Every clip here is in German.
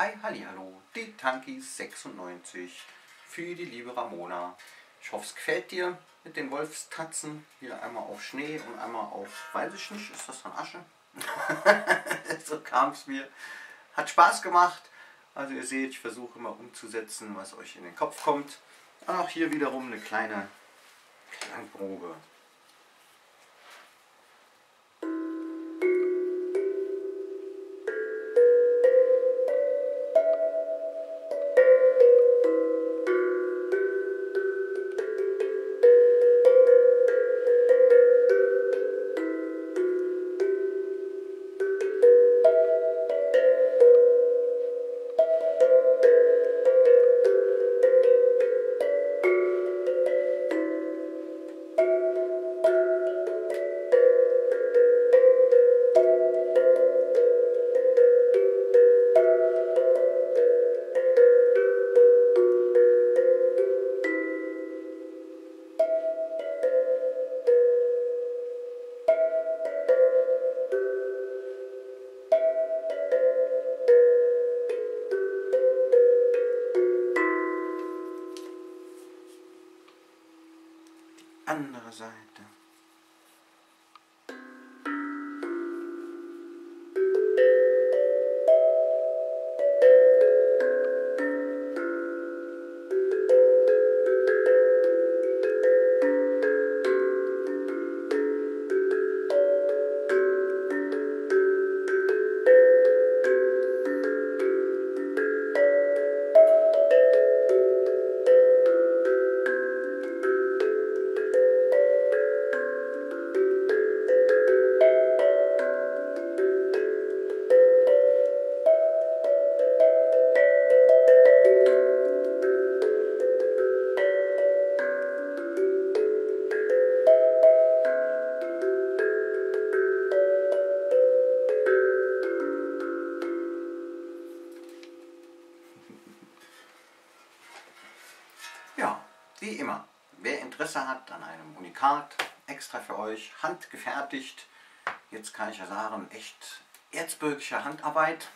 Hi, hallihallo, die Tanki 96 für die liebe Ramona. Ich hoffe, es gefällt dir mit den Wolfstatzen. Hier einmal auf Schnee und einmal auf, weiß ich nicht, ist das dann Asche? So kam es mir. Hat Spaß gemacht. Also ihr seht, ich versuche immer umzusetzen, was euch in den Kopf kommt. Und auch hier wiederum eine kleine Klangprobe. Andere Seite. Ja, wie immer, wer Interesse hat an einem Unikat, extra für euch, handgefertigt, jetzt kann ich ja sagen, echt erzbürgische Handarbeit,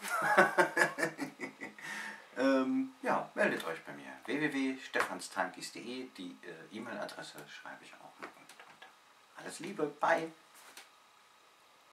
ja, meldet euch bei mir, www.stefanstankis.de, die E-Mail-Adresse schreibe ich auch noch mit drunter. Alles Liebe, bye!